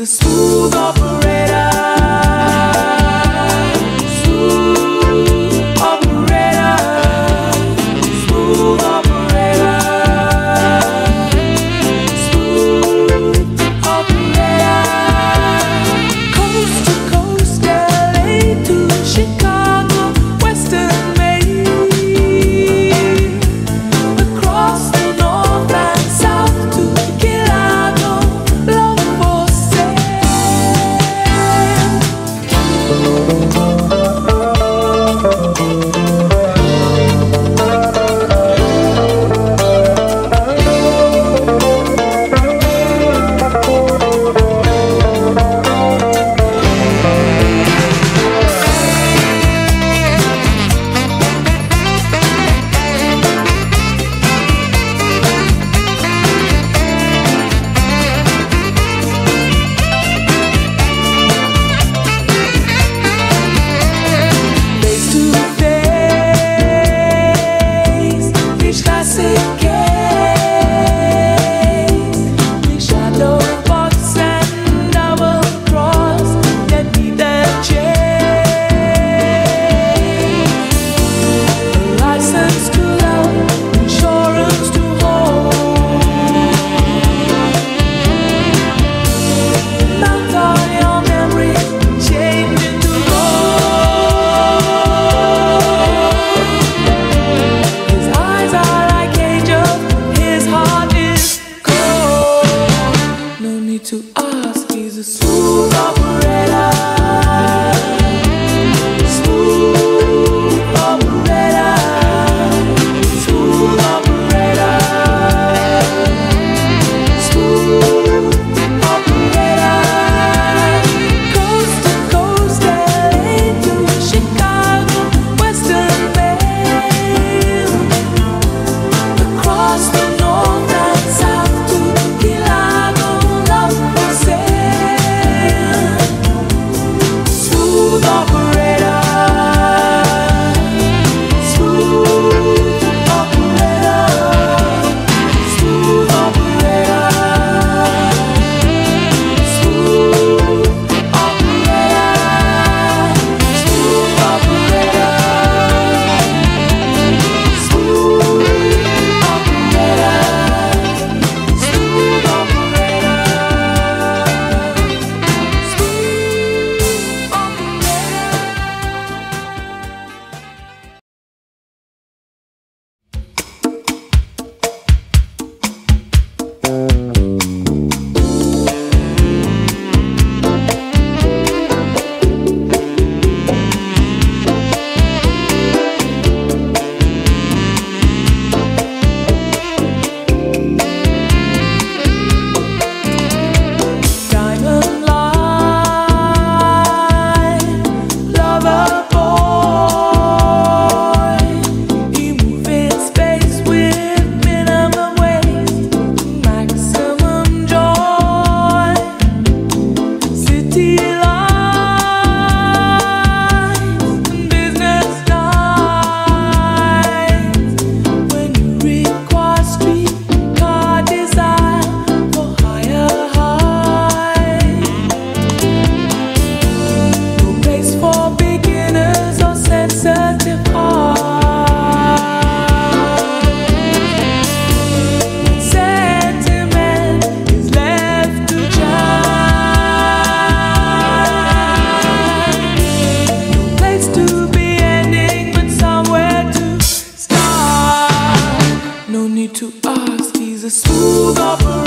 a smooth operator. Smooth operator. Smooth operator. Smooth operator. Coast to coast, LA to Chicago, Western Maine, across the north and south to to us. He's a smooth operator. To ask, he's a smooth operator.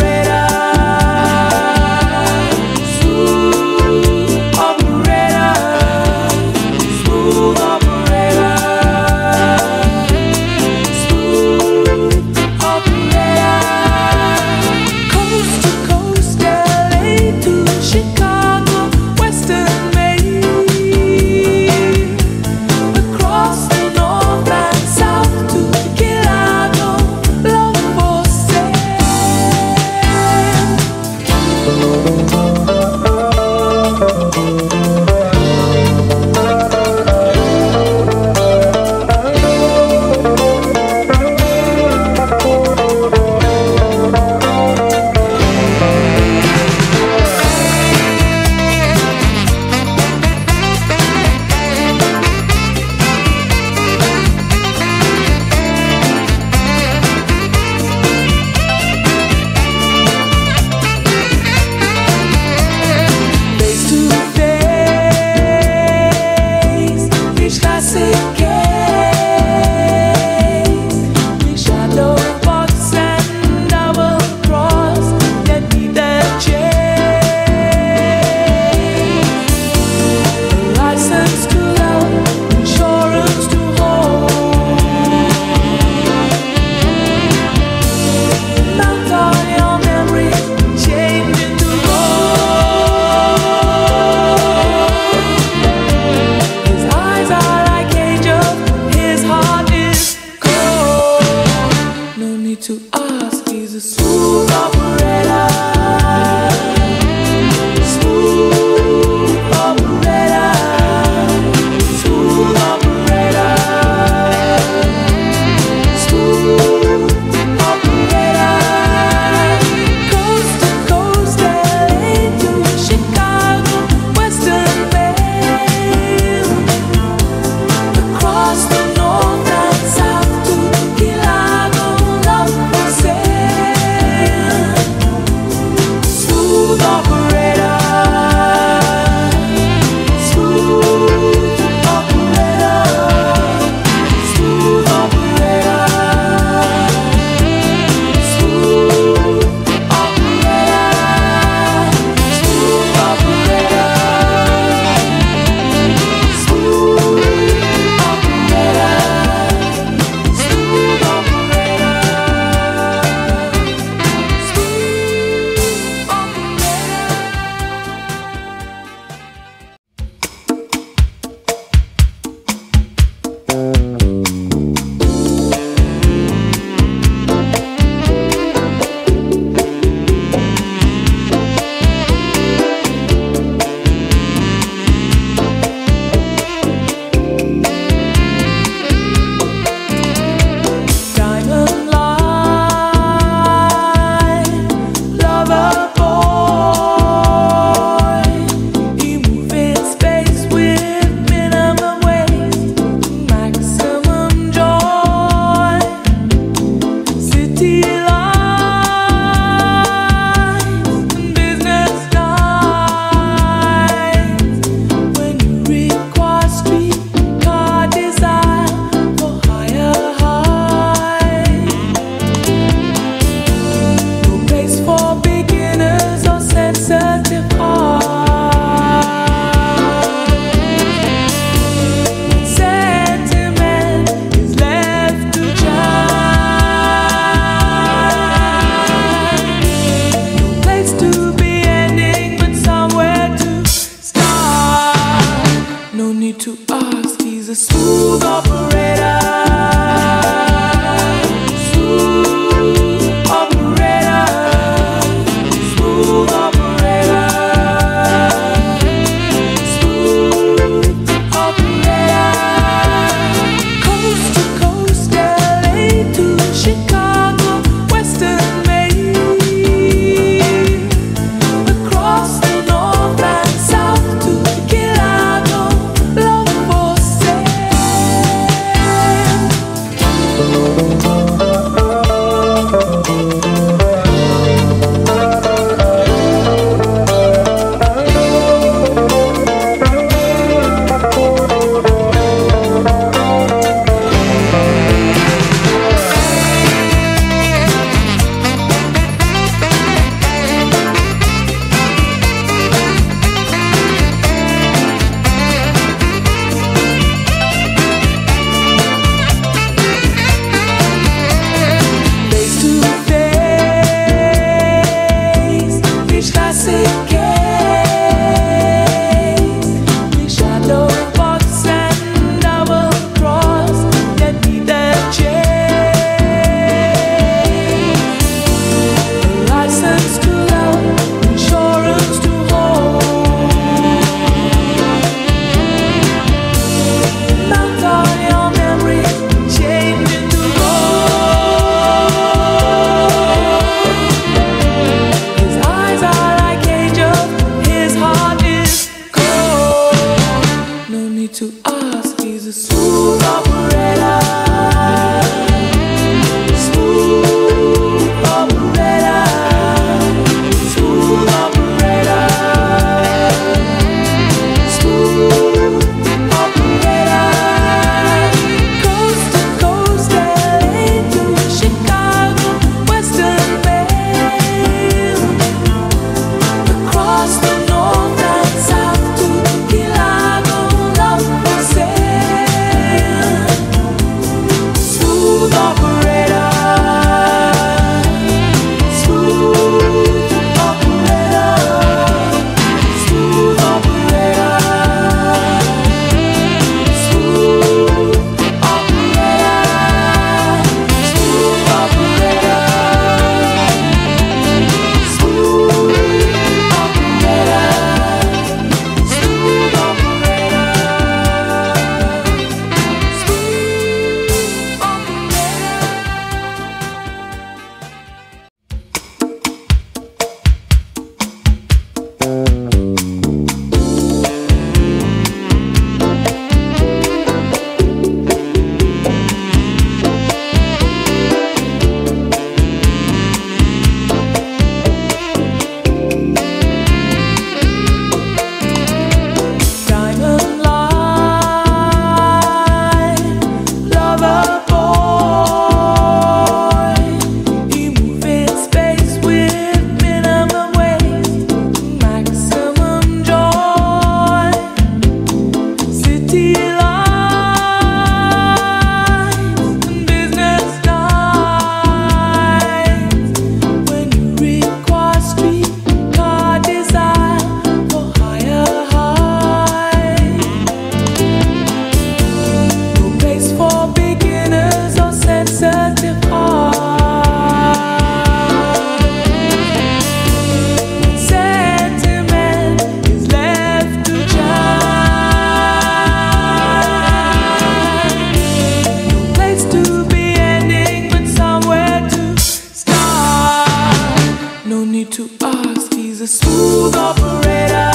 to ask, he's a smooth operator.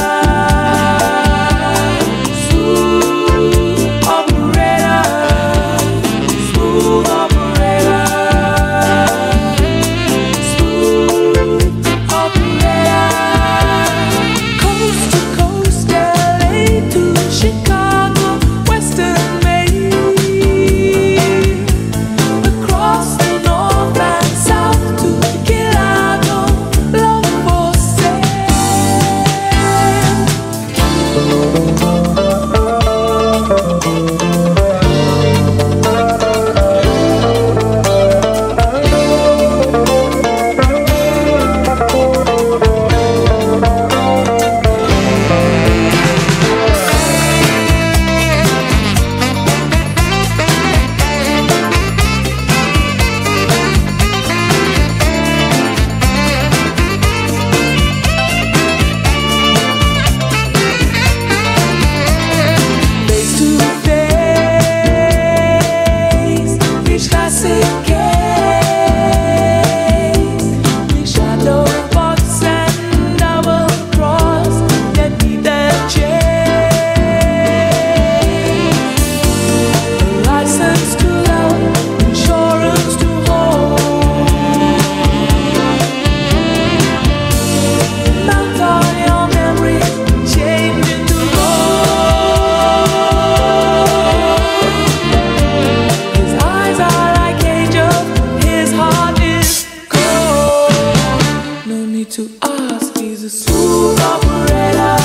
To ask, he's a smooth operator.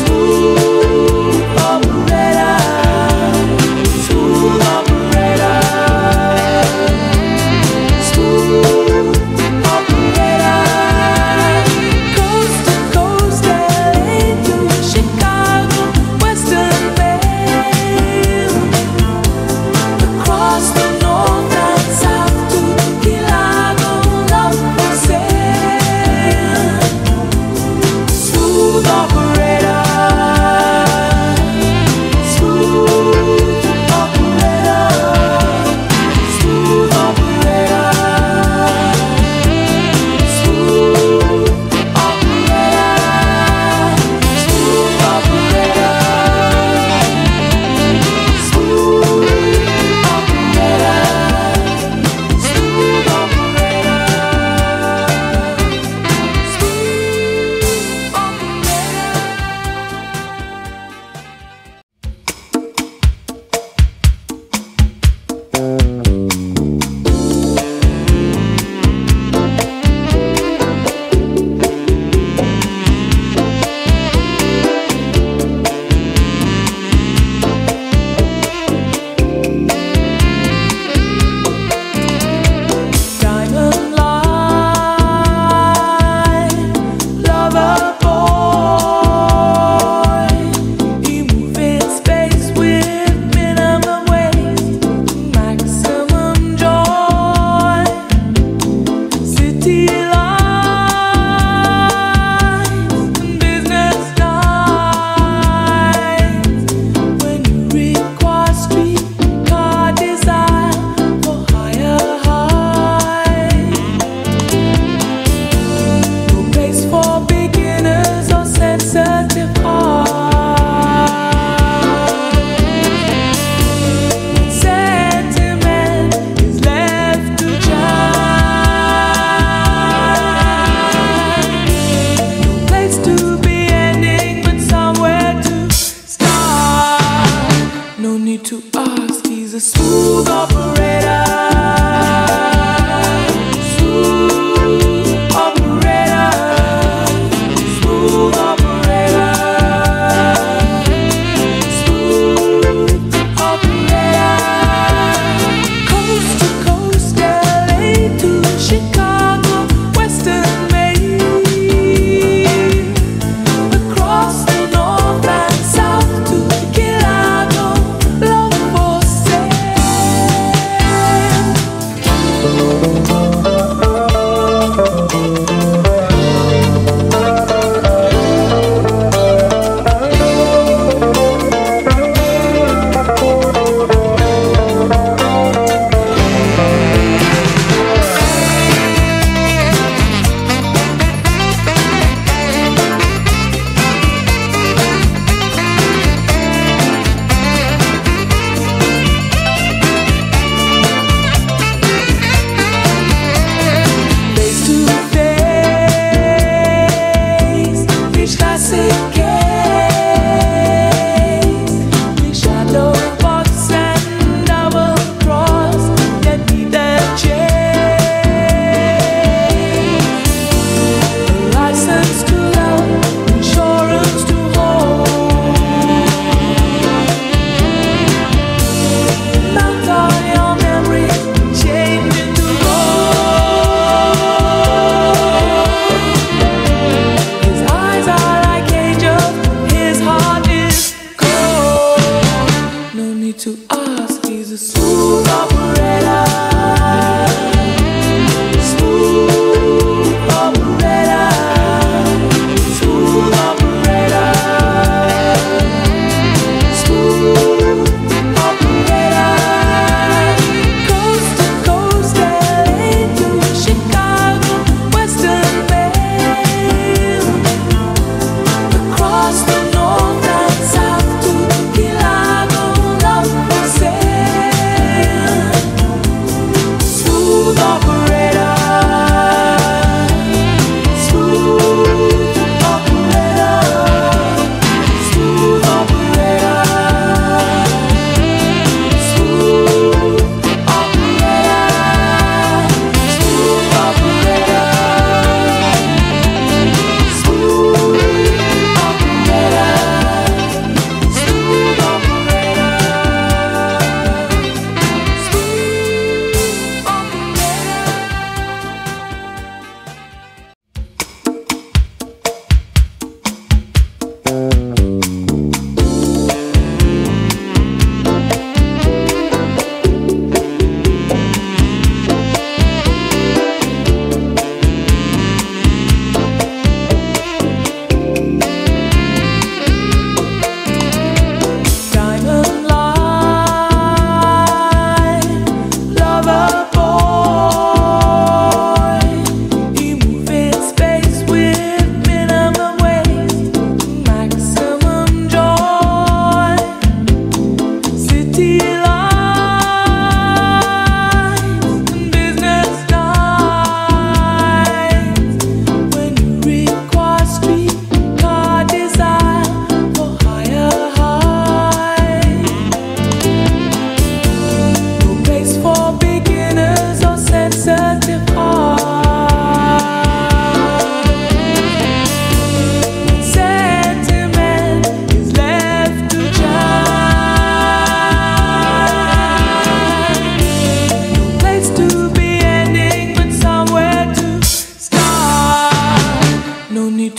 Smooth operator. Smooth operator. Smooth operator. Coast to coast, LA to Chicago, Western Bay, across the north and south.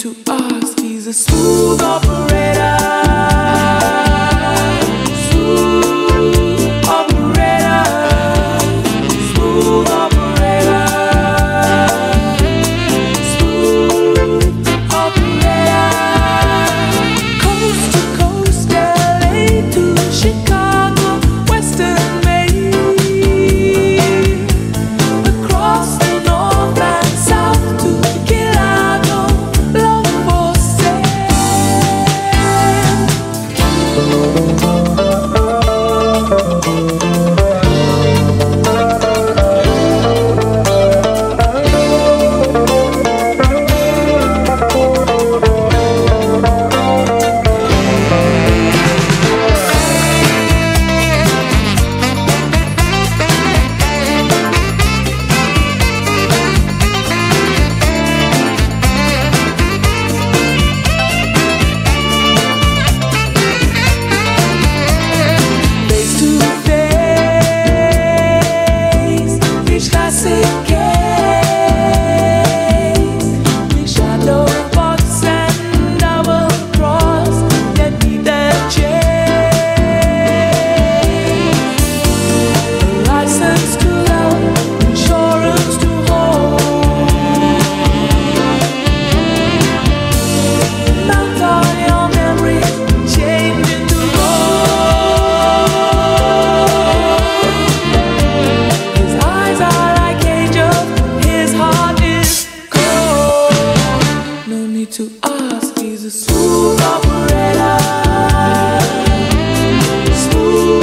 to ask, he's a smooth operator. To ask, he's a smooth operator. To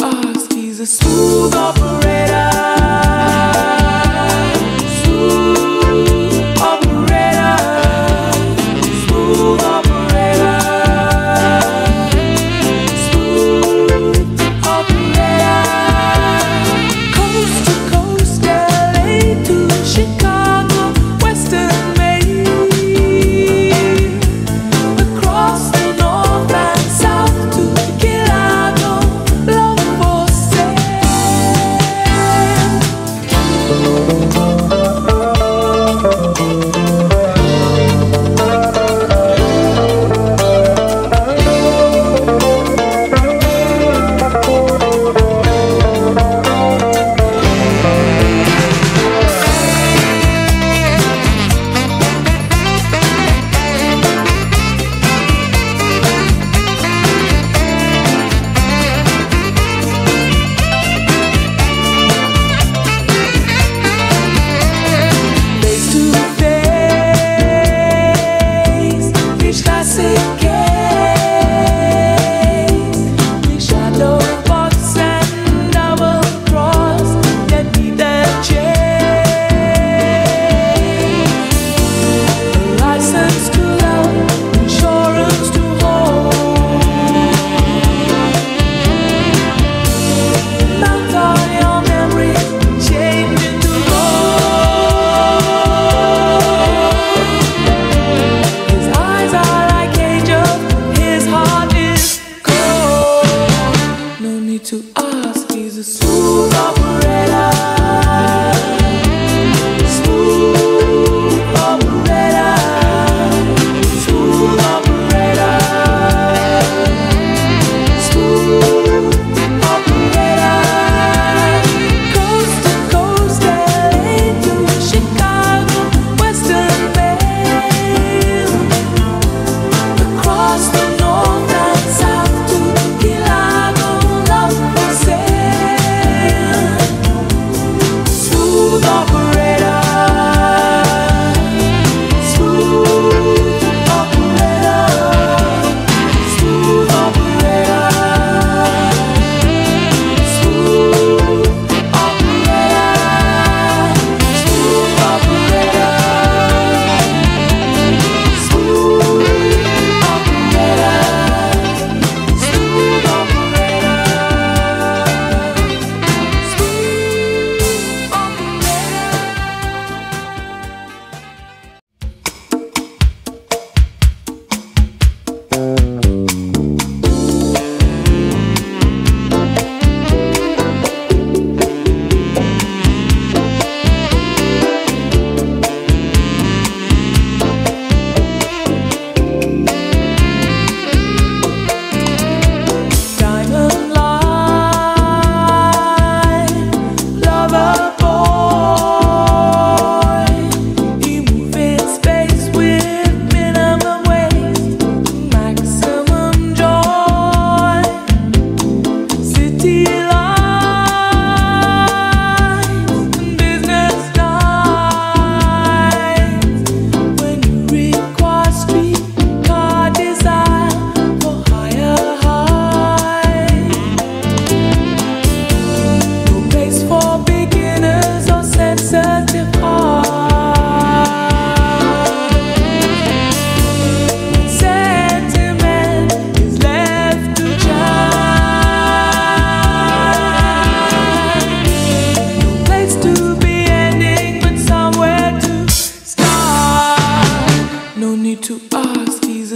ask, he's a smooth operator.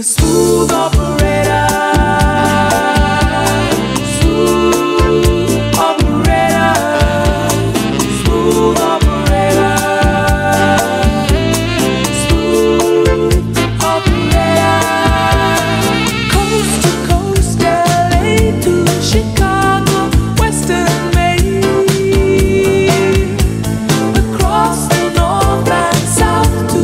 a smooth operator. Smooth operator. Smooth operator. Smooth operator. Coast to coast, LA to Chicago, Western Maine, across the north and south to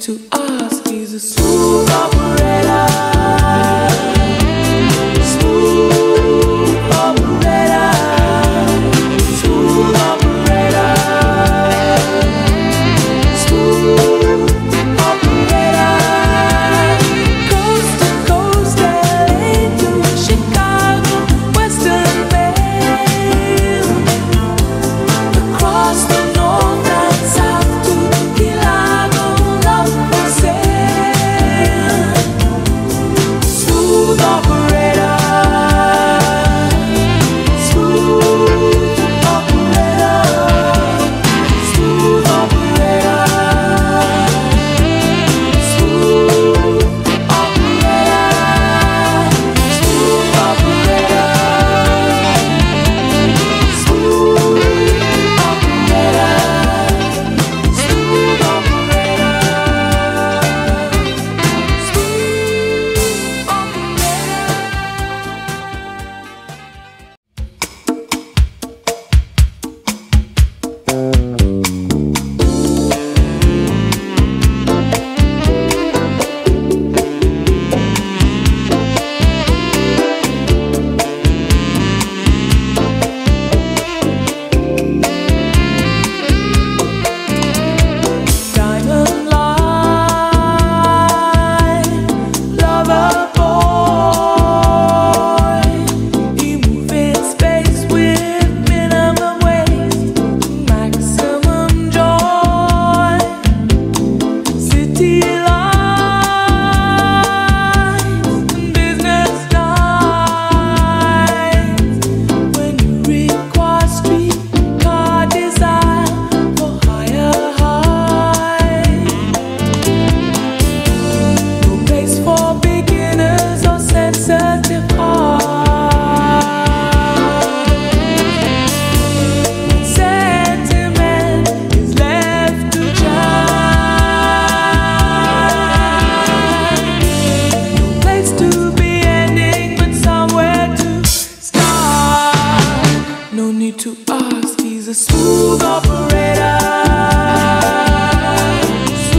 to ask. He's a smooth operator.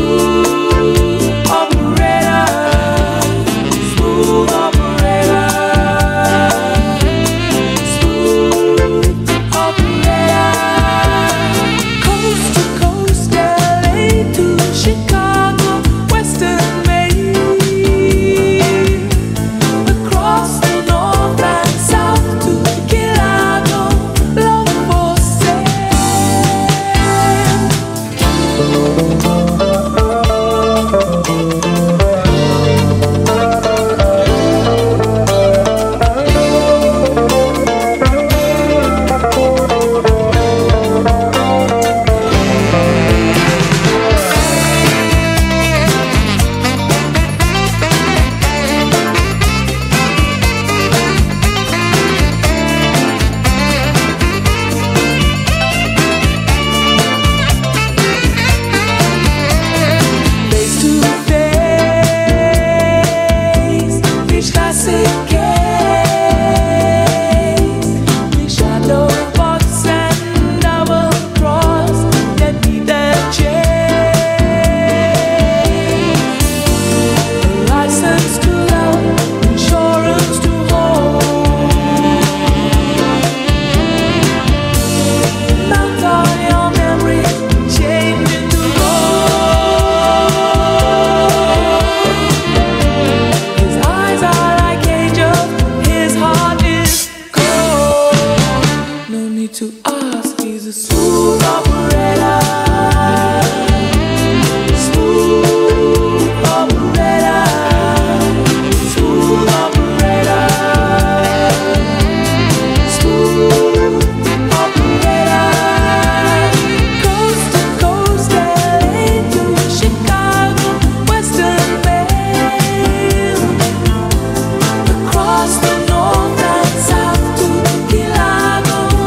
Smooth operator. Smooth operator. Smooth operator. Coast to coast, LA to Chicago, Western Maine, across the north and south to to ask. He's a smooth operator. Smooth operator. Smooth operator. Smooth operator. Coast to coast, LA to Chicago, Western Maine, across the north and south to is a smooth operator. Smooth operator. Smooth operator. Smooth operator. Coast to coast, LA to Chicago, Western Bay, across the north and south to Quilagó.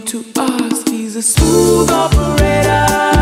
need to ask, he's a smooth operator.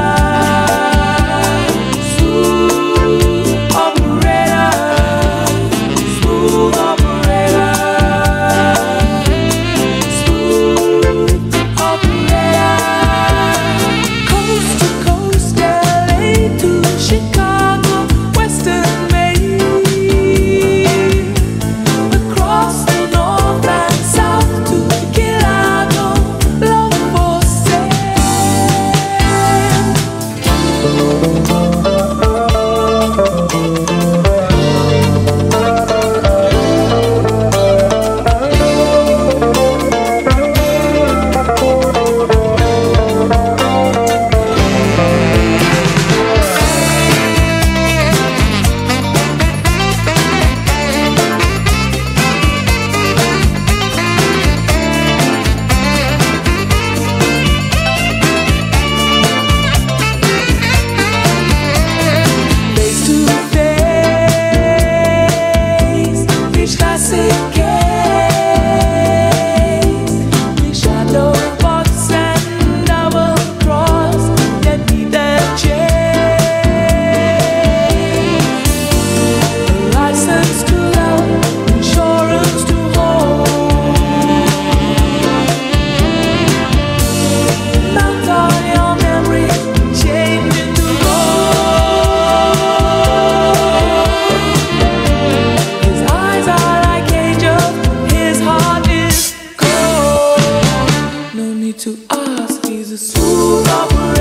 To ask, he's a smooth operator.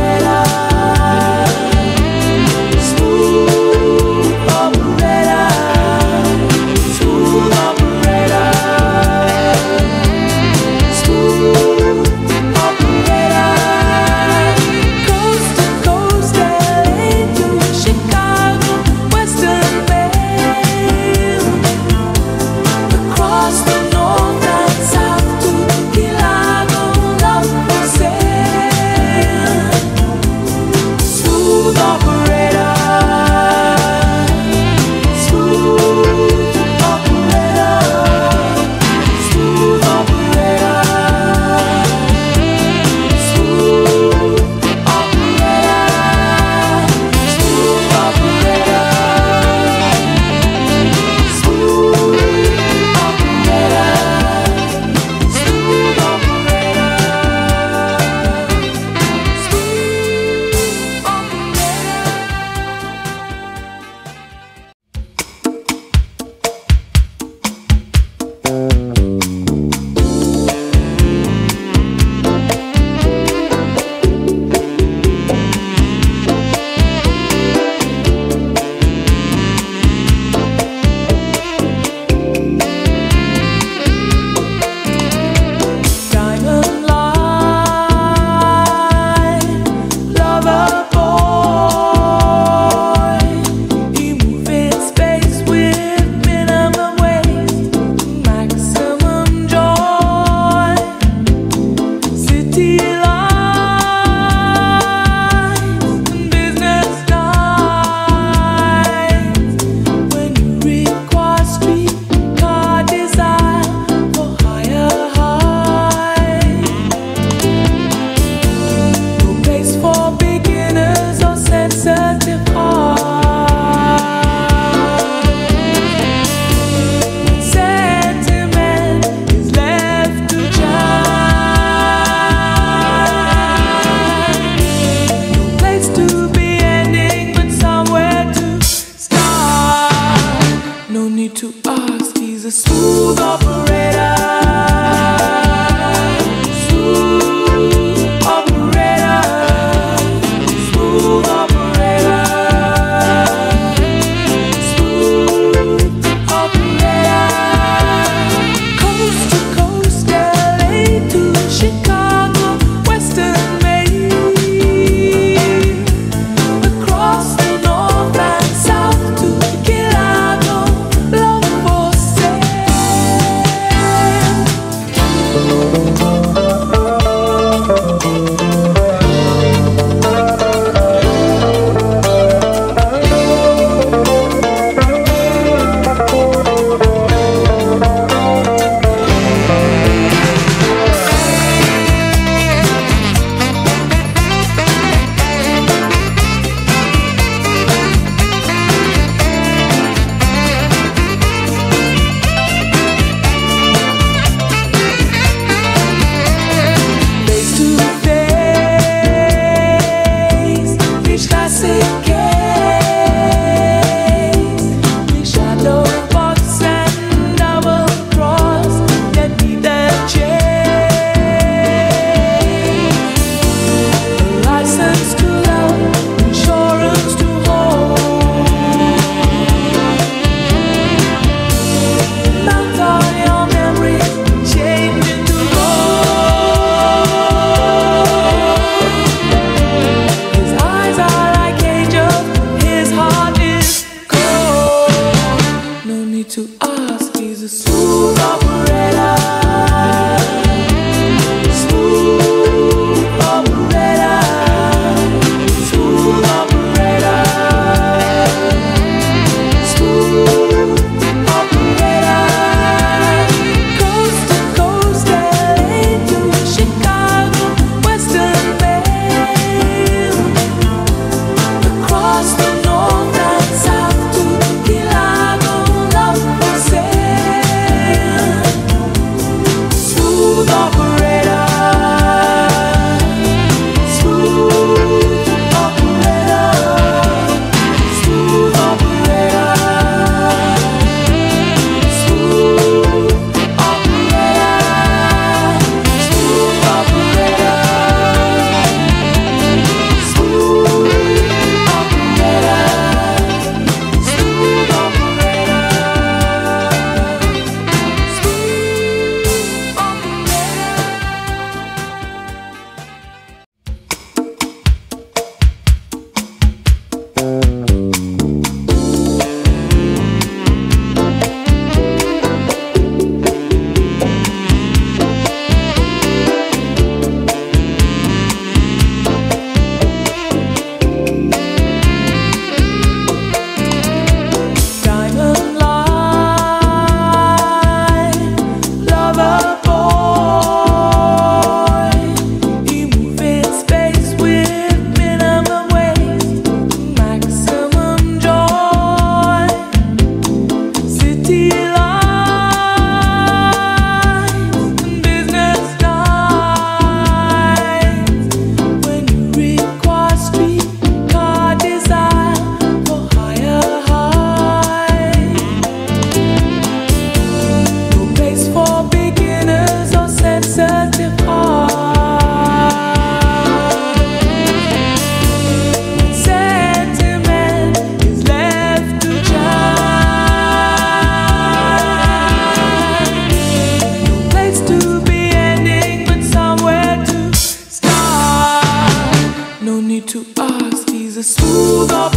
a smooth operator.